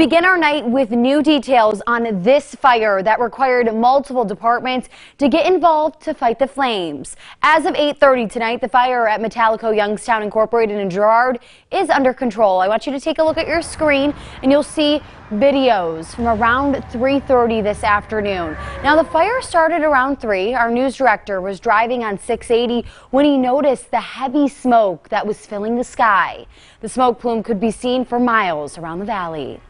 We begin our night with new details on this fire that required multiple departments to get involved to fight the flames. As of 8:30 tonight, the fire at Metallico Youngstown Incorporated in Girard is under control. I want you to take a look at your screen and you'll see videos from around 3:30 this afternoon. Now, the fire started around 3. Our news director was driving on 680 when he noticed the heavy smoke that was filling the sky. The smoke plume could be seen for miles around the valley.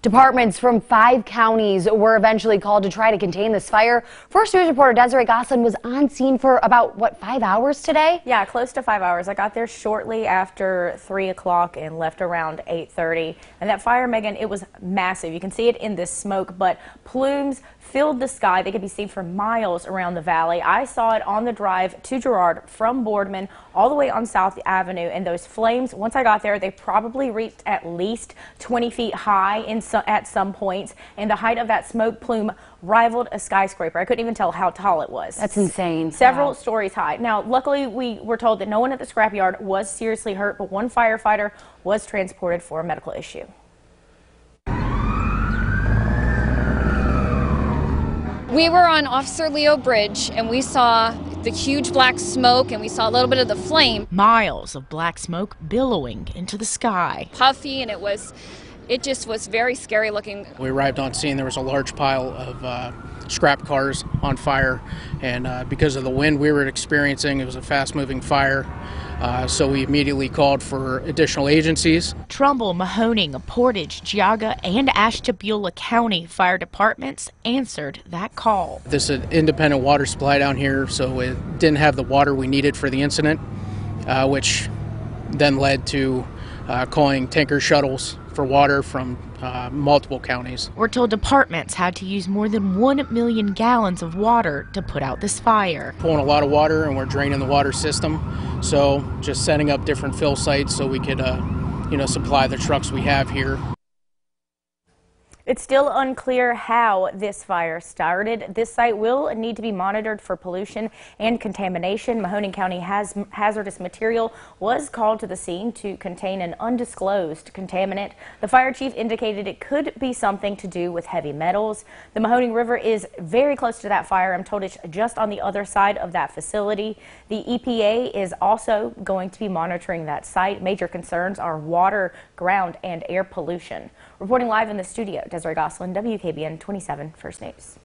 Departments from 5 counties were eventually called to try to contain this fire. First news reporter Desiree Gosselin was on scene for about, 5 hours today? Yeah, close to 5 hours. I got there shortly after 3 o'clock and left around 8:30. And that fire, Megan, it was massive. You can see it in this smoke, but plumes filled the sky. They could be seen for miles around the valley. I saw it on the drive to Girard from Boardman all the way on South Avenue, and those flames, once I got there, they probably reached at least 20 feet high at some points, and the height of that smoke plume rivaled a skyscraper. I couldn't even tell how tall it was. That's insane. Several stories high. Now, luckily, we were told that no one at the scrapyard was seriously hurt, but one firefighter was transported for a medical issue. We were on Officer Leo Bridge, and we saw the huge black smoke, and we saw a little bit of the flame. Miles of black smoke billowing into the sky. Puffy, and it just was very scary looking. We arrived on scene. There was a large pile of scrap cars on fire, and because of the wind we were experiencing, it was a fast-moving fire, so we immediately called for additional agencies. Trumbull, Mahoning, Portage, Geauga, and Ashtabula County fire departments answered that call. This is an independent water supply down here, so it didn't have the water we needed for the incident, which then led to calling tanker shuttles for water from multiple counties. We're told departments had to use more than 1 million gallons of water to put out this fire. Pulling a lot of water, and we're draining the water system, so just setting up different fill sites so we could supply the trucks we have here. It's still unclear how this fire started. This site will need to be monitored for pollution and contamination. Mahoning County hazardous material was called to the scene to contain an undisclosed contaminant. The fire chief indicated it could be something to do with heavy metals. The Mahoning River is very close to that fire. I'm told it's just on the other side of that facility. The EPA is also going to be monitoring that site. Major concerns are water, ground, and air pollution. Reporting live in the studio, Desiree Gosselin, WKBN 27 First News.